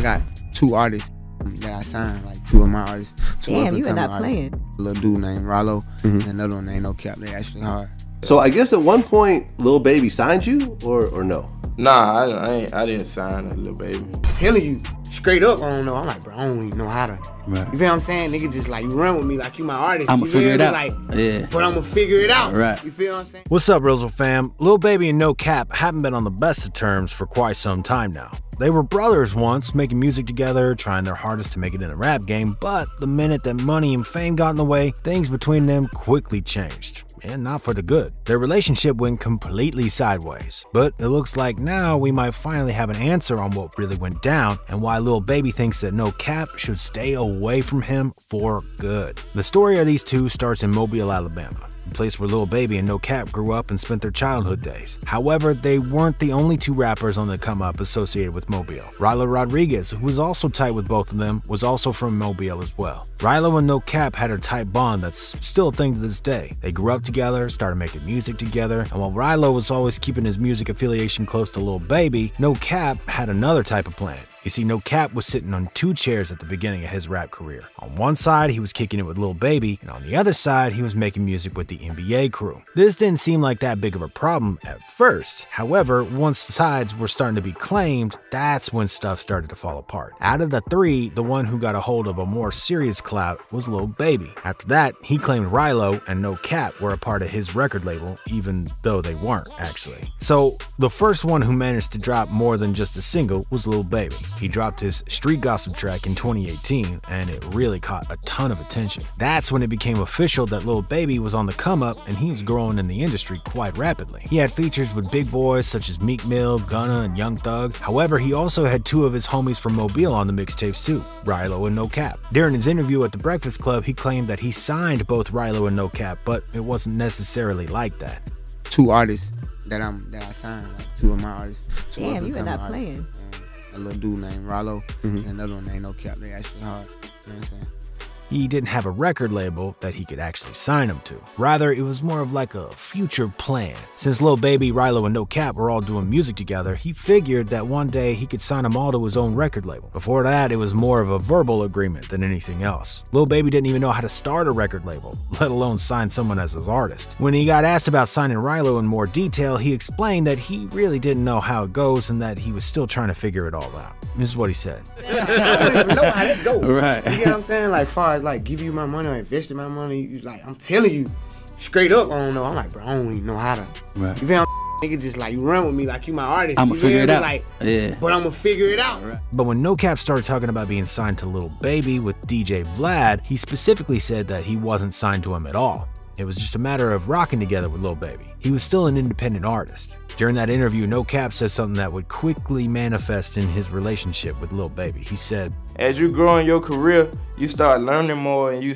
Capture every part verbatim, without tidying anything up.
I got two artists that I signed, like two of my artists. Two Damn, you are not artists. Playing. A little dude named Rylo mm-hmm. and another one named NoCap. They actually hard. So I guess at one point, Lil Baby signed you, or or no? Nah, I I, ain't, I didn't sign a Lil Baby. I'm telling you straight up, I don't know. I'm like, bro, I don't even know how to. Right. You feel what I'm saying? Nigga just like run with me like you my artist. I'ma figure it out. Like, yeah. But I'ma figure it out. Right. You feel what I'm saying? What's up, Rizzle fam? Lil Baby and NoCap haven't been on the best of terms for quite some time now. They were brothers once, making music together, trying their hardest to make it in the rap game, but the minute that money and fame got in the way, things between them quickly changed. And not for the good. Their relationship went completely sideways, but it looks like now we might finally have an answer on what really went down and why Lil Baby thinks that NoCap should stay away from him for good. The story of these two starts in Mobile, Alabama, a place where Lil Baby and NoCap grew up and spent their childhood days. However, they weren't the only two rappers on the come-up associated with Mobile. Rylo Rodriguez, who was also tight with both of them, was also from Mobile as well. Rylo and NoCap had a tight bond that's still a thing to this day. They grew up together, started making music together, and while Rylo was always keeping his music affiliation close to Lil Baby, NoCap had another type of plan. You see, NoCap was sitting on two chairs at the beginning of his rap career. On one side, he was kicking it with Lil Baby, and on the other side, he was making music with the N B A crew. This didn't seem like that big of a problem at first. However, once the sides were starting to be claimed, that's when stuff started to fall apart. Out of the three, the one who got a hold of a more serious clout was Lil Baby. After that, he claimed Rylo and NoCap were a part of his record label, even though they weren't, actually. So, the first one who managed to drop more than just a single was Lil Baby. He dropped his Street Gossip track in twenty eighteen, and it really caught a ton of attention. That's when it became official that Lil Baby was on the come-up, and he was growing in the industry quite rapidly. He had features with big boys such as Meek Mill, Gunna, and Young Thug. However, he also had two of his homies from Mobile on the mixtapes too, Rylo and NoCap. During his interview at The Breakfast Club, he claimed that he signed both Rylo and NoCap, but it wasn't necessarily like that. Two artists that I'm that I signed, like two of my artists. Damn, you are not artists. Playing. A little dude named Rylo mm-hmm. and another one named NoCap. They actually hard. You know what I'm saying? He didn't have a record label that he could actually sign him to. Rather, it was more of like a future plan. Since Lil Baby, Rylo, and NoCap were all doing music together, he figured that one day he could sign them all to his own record label. Before that, it was more of a verbal agreement than anything else. Lil Baby didn't even know how to start a record label, let alone sign someone as his artist. When he got asked about signing Rylo in more detail, he explained that he really didn't know how it goes and that he was still trying to figure it all out. This is what he said. I don't even know how that goes. Right. You get what I'm saying? Like, far as like give you my money or invest in my money, you like I'm telling you straight up, I don't know. I'm like, bro, I don't even know how to. Right. You feel nigga just like you run with me like you my artist. I'ma figure it out. Like, yeah. But I'ma figure it out. Right. But when NoCap started talking about being signed to Lil Baby with D J Vlad, he specifically said that he wasn't signed to him at all. It was just a matter of rocking together with Lil Baby. He was still an independent artist. During that interview, NoCap said something that would quickly manifest in his relationship with Lil Baby. He said, as you grow in your career, you start learning more and you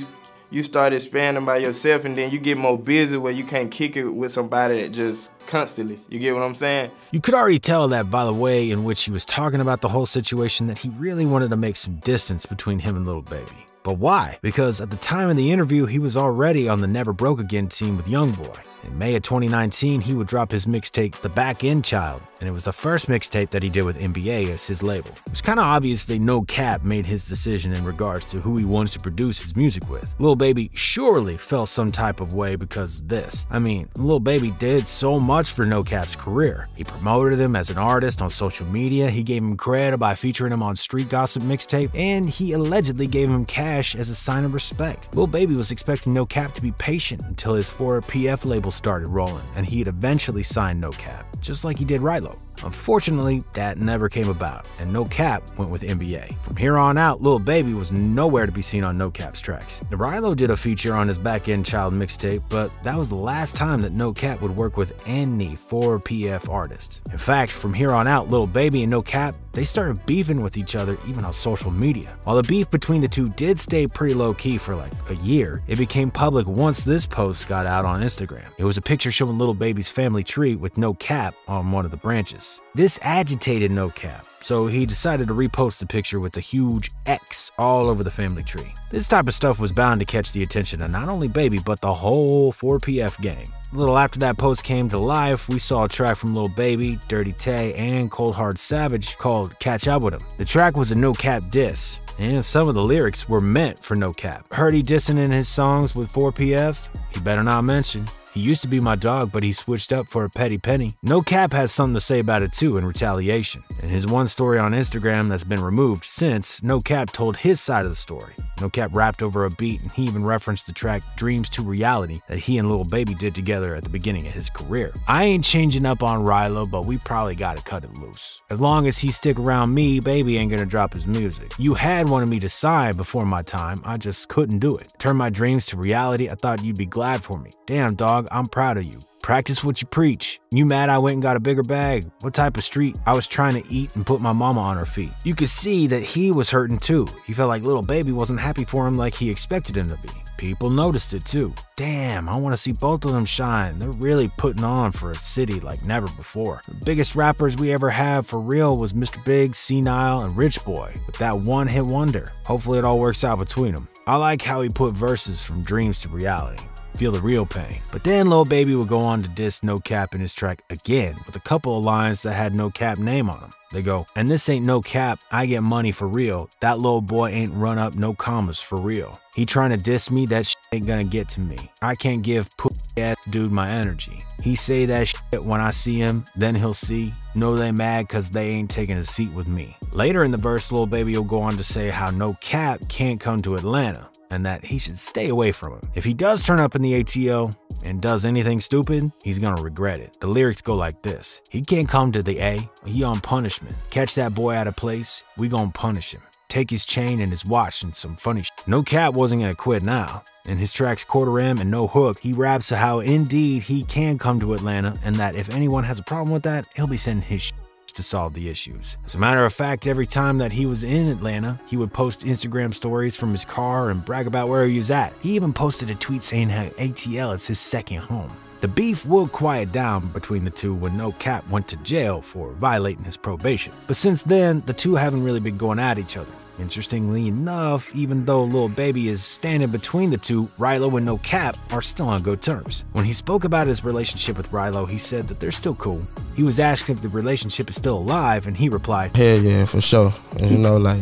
you start expanding by yourself, and then you get more busy where you can't kick it with somebody that just constantly. You get what I'm saying? You could already tell that by the way in which he was talking about the whole situation that he really wanted to make some distance between him and Lil Baby. But why? Because at the time of the interview, he was already on the Never Broke Again team with YoungBoy. In May of twenty nineteen, he would drop his mixtape, The Back End Child, and it was the first mixtape that he did with N B A as his label. It was kind of obvious that NoCap made his decision in regards to who he wants to produce his music with. Lil Baby surely felt some type of way because of this. I mean, Lil Baby did so much for NoCap's career. He promoted him as an artist on social media, he gave him credit by featuring him on Street Gossip mixtape, and he allegedly gave him cash as a sign of respect. Lil Baby was expecting NoCap to be patient until his four P F label started rolling, and he'd eventually sign NoCap, just like he did Rylo. Unfortunately, that never came about, and NoCap went with N B A. From here on out, Lil Baby was nowhere to be seen on NoCap's tracks. Rylo did a feature on his Back End Child mixtape, but that was the last time that NoCap would work with any four P F artist. In fact, from here on out, Lil Baby and NoCap, they started beefing with each other even on social media. While the beef between the two did stay pretty low-key for like a year, it became public once this post got out on Instagram. It was a picture showing Lil Baby's family tree with NoCap on one of the branches. This agitated NoCap, so he decided to repost the picture with a huge X all over the family tree. This type of stuff was bound to catch the attention of not only Baby, but the whole four P F game. A little after that post came to life, we saw a track from Lil Baby, Dirty Tay, and Cold Hard Savage called Catch Up With Him. The track was a NoCap diss, and some of the lyrics were meant for NoCap. Heard he dissing in his songs with four P F? He better not mention. He used to be my dog, but he switched up for a petty penny. NoCap has something to say about it too in retaliation. In his one story on Instagram that's been removed since, NoCap told his side of the story. NoCap rapped over a beat, and he even referenced the track Dreams to Reality that he and Lil Baby did together at the beginning of his career. I ain't changing up on Rylo, but we probably gotta cut it loose. As long as he stick around me, Baby ain't gonna drop his music. You had wanted me to sign before my time, I just couldn't do it. Turn my dreams to reality, I thought you'd be glad for me. Damn dog, I'm proud of you. Practice what you preach. You mad I went and got a bigger bag? What type of street? I was trying to eat and put my mama on her feet. You could see that he was hurting too. He felt like Lil Baby wasn't happy for him like he expected him to be. People noticed it too. Damn, I want to see both of them shine. They're really putting on for a city like never before. The biggest rappers we ever had for real was Mister Big, Senile, and Rich Boy with that one hit wonder. Hopefully it all works out between them. I like how he put verses from dreams to reality. Feel the real pain. But then Lil Baby would go on to diss NoCap in his track again with a couple of lines that had NoCap name on them. They go, and this ain't NoCap, I get money for real. That little boy ain't run up no commas for real. He trying to diss me, that shit ain't gonna get to me. I can't give pussy ass dude my energy. He say that shit when I see him, then he'll see. No, they mad cause they ain't taking a seat with me. Later in the verse, Lil Baby will go on to say how NoCap can't come to Atlanta and that he should stay away from him. If he does turn up in the A T O and does anything stupid, he's gonna regret it. The lyrics go like this. He can't come to the A, he on punishment. Catch that boy out of place, we gonna punish him. Take his chain and his watch and some funny sh**. NoCap wasn't gonna quit now. In his tracks Quarter M and No Hook, he raps how indeed he can come to Atlanta and that if anyone has a problem with that, he'll be sending his sh** to solve the issues. As a matter of fact, every time that he was in Atlanta, he would post Instagram stories from his car and brag about where he was at. He even posted a tweet saying how A T L is his second home. The beef would quiet down between the two when NoCap went to jail for violating his probation. But since then, the two haven't really been going at each other. Interestingly enough, even though Lil Baby is standing between the two, Rylo and NoCap are still on good terms. When he spoke about his relationship with Rylo, he said that they're still cool. He was asked if the relationship is still alive, and he replied, "Hell yeah, for sure. And you know, like,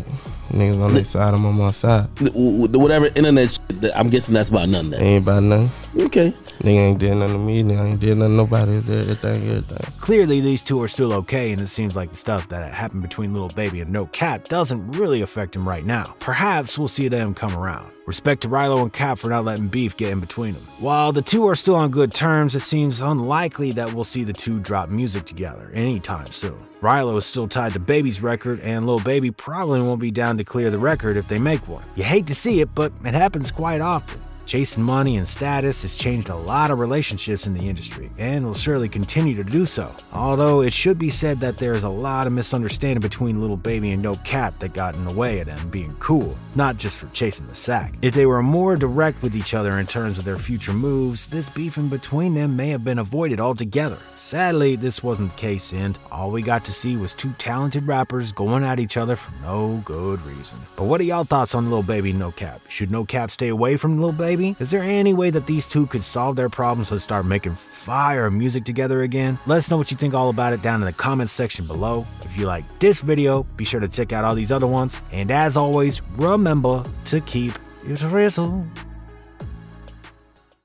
niggas on their side, I'm on my side." Whatever internet shit, I'm guessing that's about nothing then. Ain't about nothing. Okay. They ain't did nothing to me, they ain't did nothing to nobody, everything, everything. Clearly, these two are still okay, and it seems like the stuff that happened between Lil Baby and NoCap doesn't really affect him right now. Perhaps we'll see them come around. Respect to Rylo and Cap for not letting beef get in between them. While the two are still on good terms, it seems unlikely that we'll see the two drop music together anytime soon. Rylo is still tied to Baby's record, and Lil Baby probably won't be down to clear the record if they make one. You hate to see it, but it happens quite often. Chasing money and status has changed a lot of relationships in the industry and will surely continue to do so. Although it should be said that there is a lot of misunderstanding between Lil Baby and NoCap that got in the way of them being cool, not just for chasing the sack. If they were more direct with each other in terms of their future moves, this beefing between them may have been avoided altogether. Sadly, this wasn't the case, and all we got to see was two talented rappers going at each other for no good reason. But what are y'all thoughts on Lil Baby and NoCap? Should NoCap stay away from Lil Baby? Is there any way that these two could solve their problems and start making fire music together again? Let us know what you think all about it down in the comments section below. If you like this video, be sure to check out all these other ones. And as always, remember to keep it real.